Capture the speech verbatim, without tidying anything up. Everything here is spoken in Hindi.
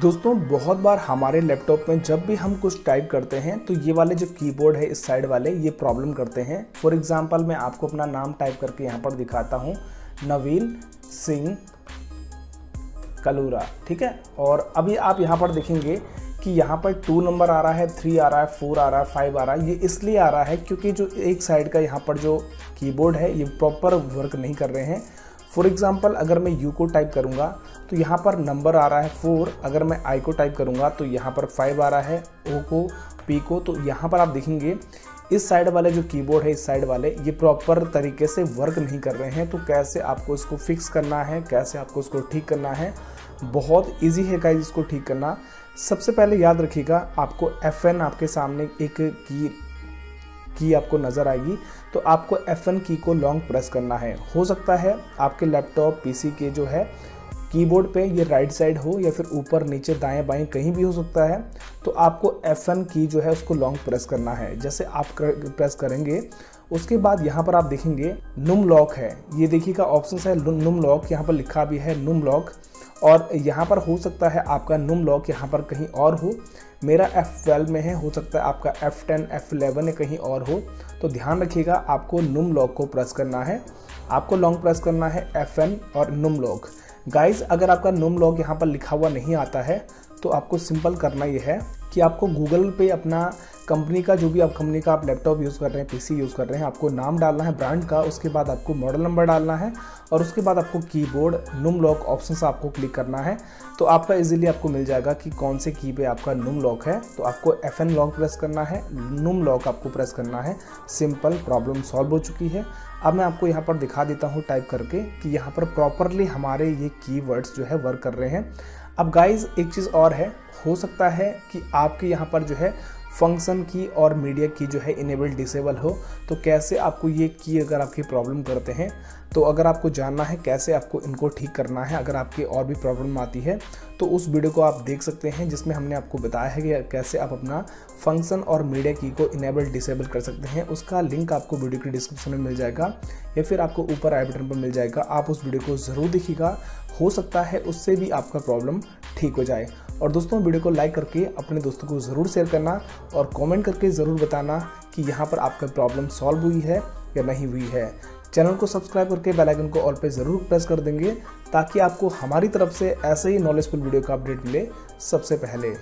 दोस्तों बहुत बार हमारे लैपटॉप में जब भी हम कुछ टाइप करते हैं तो ये वाले जो कीबोर्ड है इस साइड वाले ये प्रॉब्लम करते हैं। फॉर एग्जांपल मैं आपको अपना नाम टाइप करके यहाँ पर दिखाता हूँ, नवीन सिंह कलूरा, ठीक है। और अभी आप यहाँ पर देखेंगे कि यहाँ पर टू नंबर आ रहा है, थ्री आ रहा है, फोर आ रहा है, फाइव आ रहा है। ये इसलिए आ रहा है क्योंकि जो एक साइड का यहाँ पर जो कीबोर्ड है ये प्रॉपर वर्क नहीं कर रहे हैं। फॉर एग्जांपल अगर मैं यू को टाइप करूँगा तो यहाँ पर नंबर आ रहा है फोर, अगर मैं आई को टाइप करूँगा तो यहाँ पर फाइव आ रहा है, ओ को, पी को। तो यहाँ पर आप देखेंगे इस साइड वाले जो कीबोर्ड है इस साइड वाले ये प्रॉपर तरीके से वर्क नहीं कर रहे हैं। तो कैसे आपको इसको फिक्स करना है, कैसे आपको इसको ठीक करना है, बहुत इजी है गाइस इसको ठीक करना। सबसे पहले याद रखिएगा आपको एफ एन आपके सामने एक की की आपको नज़र आएगी, तो आपको एफ एन की को लॉन्ग प्रेस करना है। हो सकता है आपके लैपटॉप पीसी के जो है कीबोर्ड पे ये राइट साइड हो या फिर ऊपर नीचे दाएं बाएं कहीं भी हो सकता है, तो आपको एफ एन की जो है उसको लॉन्ग प्रेस करना है। जैसे आप कर, प्रेस करेंगे उसके बाद यहाँ पर आप देखेंगे नुम लॉक है, ये देखिएगा ऑप्शन है नुम लॉक, यहाँ पर लिखा भी है नुम लॉक। और यहाँ पर हो सकता है आपका नुम लॉक यहाँ पर कहीं और हो, मेरा एफ ट्वेल्व में है, हो सकता है आपका एफ टेन, एफ इलेवन में कहीं और हो। तो ध्यान रखिएगा आपको नुम लॉक को प्रेस करना है, आपको लॉन्ग प्रेस करना है एफ एन और नुम लॉक। गाइज अगर आपका नुम लॉक यहाँ पर लिखा हुआ नहीं आता है तो आपको सिंपल करना ये है कि आपको गूगल पे अपना कंपनी का जो भी आप कंपनी का आप लैपटॉप यूज़ कर रहे हैं, पीसी यूज़ कर रहे हैं, आपको नाम डालना है ब्रांड का, उसके बाद आपको मॉडल नंबर डालना है और उसके बाद आपको कीबोर्ड नुम लॉक ऑप्शन से आपको क्लिक करना है। तो आपका इजीली आपको मिल जाएगा कि कौन से की पे आपका नुम लॉक है। तो आपको एफ एन लॉक प्रेस करना है, नुम लॉक आपको प्रेस करना है। सिंपल प्रॉब्लम सॉल्व हो चुकी है। अब मैं आपको यहाँ पर दिखा देता हूँ टाइप करके कि यहाँ पर प्रॉपरली हमारे ये कीवर्ड्स जो है वर्क कर रहे हैं। अब गाइज एक चीज़ और है, हो सकता है कि आपके यहाँ पर जो है फंक्शन की और मीडिया की जो है इनेबल डिसेबल हो, तो कैसे आपको ये की अगर आपकी प्रॉब्लम करते हैं, तो अगर आपको जानना है कैसे आपको इनको ठीक करना है, अगर आपकी और भी प्रॉब्लम आती है तो उस वीडियो को आप देख सकते हैं जिसमें हमने आपको बताया है कि कैसे आप अपना फंक्शन और मीडिया की को इनेबल डिसेबल कर सकते हैं। उसका लिंक आपको वीडियो के डिस्क्रिप्शन में मिल जाएगा या फिर आपको ऊपर आई बटन पर मिल जाएगा, आप उस वीडियो को ज़रूर देखिएगा, हो सकता है उससे भी आपका प्रॉब्लम ठीक हो जाए। और दोस्तों वीडियो को लाइक करके अपने दोस्तों को ज़रूर शेयर करना और कमेंट करके ज़रूर बताना कि यहाँ पर आपका प्रॉब्लम सॉल्व हुई है या नहीं हुई है। चैनल को सब्सक्राइब करके बेल आइकन को ऑल पे ज़रूर प्रेस कर देंगे ताकि आपको हमारी तरफ से ऐसे ही नॉलेजफुल वीडियो का अपडेट मिले सबसे पहले।